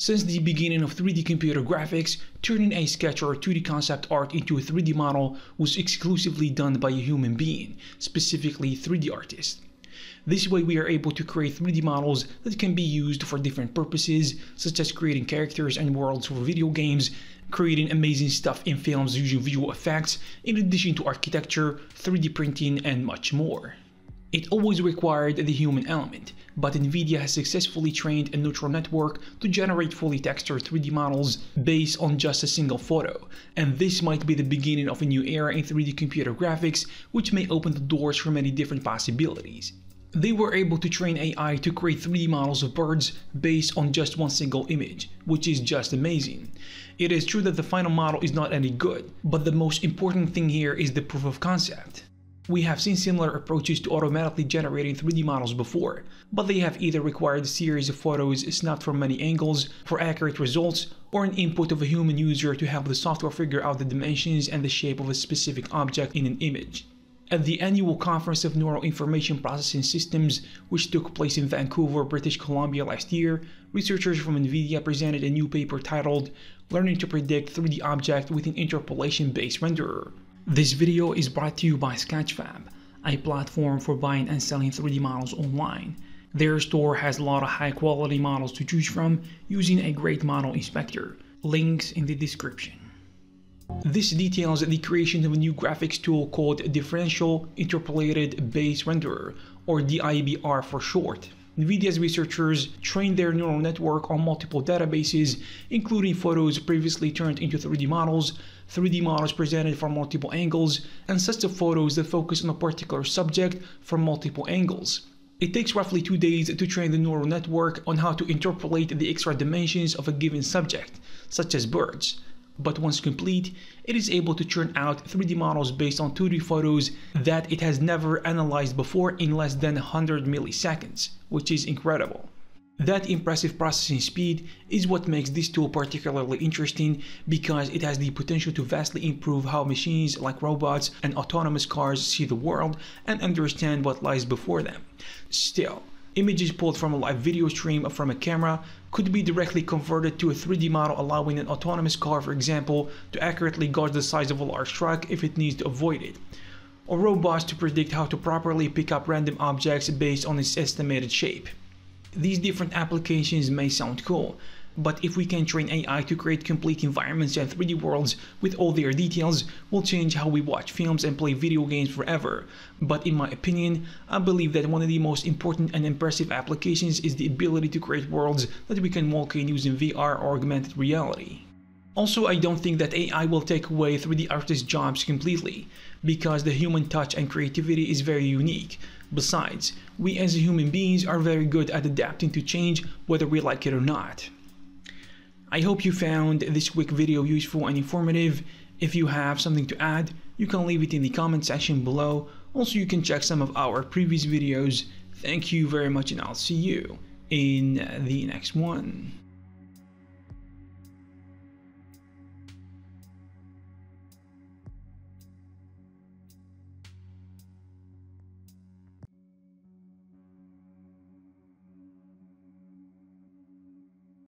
Since the beginning of 3D computer graphics, turning a sketch or 2D concept art into a 3D model was exclusively done by a human being, specifically 3D artists. This way we are able to create 3D models that can be used for different purposes, such as creating characters and worlds for video games, creating amazing stuff in films using visual effects, in addition to architecture, 3D printing, and much more. It always required the human element, but Nvidia has successfully trained a neural network to generate fully textured 3D models based on just a single photo, and this might be the beginning of a new era in 3D computer graphics, which may open the doors for many different possibilities. They were able to train AI to create 3D models of birds based on just one single image, which is just amazing. It is true that the final model is not any good, but the most important thing here is the proof of concept. We have seen similar approaches to automatically generating 3D models before, but they have either required a series of photos snapped from many angles for accurate results, or an input of a human user to help the software figure out the dimensions and the shape of a specific object in an image. At the annual Conference of Neural Information Processing Systems, which took place in Vancouver, British Columbia last year, researchers from Nvidia presented a new paper titled "Learning to Predict 3D Object with an Interpolation Base Renderer." This video is brought to you by Sketchfab, a platform for buying and selling 3D models online. Their store has a lot of high quality models to choose from using a great model inspector. Links in the description. This details the creation of a new graphics tool called Differential Interpolated Base Renderer, or DIBR for short. NVIDIA's researchers trained their neural network on multiple databases, including photos previously turned into 3D models presented from multiple angles, and sets of photos that focus on a particular subject from multiple angles. It takes roughly 2 days to train the neural network on how to interpolate the extra dimensions of a given subject, such as birds. But once complete, it is able to churn out 3D models based on 2D photos that it has never analyzed before in less than 100 milliseconds, which is incredible. That impressive processing speed is what makes this tool particularly interesting, because it has the potential to vastly improve how machines like robots and autonomous cars see the world and understand what lies before them. Still, images pulled from a live video stream from a camera could be directly converted to a 3D model, allowing an autonomous car, for example, to accurately gauge the size of a large truck if it needs to avoid it, or robots to predict how to properly pick up random objects based on its estimated shape. These different applications may sound cool, but if we can train AI to create complete environments and 3D worlds with all their details, we'll change how we watch films and play video games forever. But in my opinion, I believe that one of the most important and impressive applications is the ability to create worlds that we can walk in using VR or augmented reality. Also, I don't think that AI will take away 3D artists' jobs completely, because the human touch and creativity is very unique. Besides, we as human beings are very good at adapting to change, whether we like it or not. I hope you found this quick video useful and informative. If you have something to add, you can leave it in the comment section below. Also, you can check some of our previous videos. Thank you very much, and I'll see you in the next one.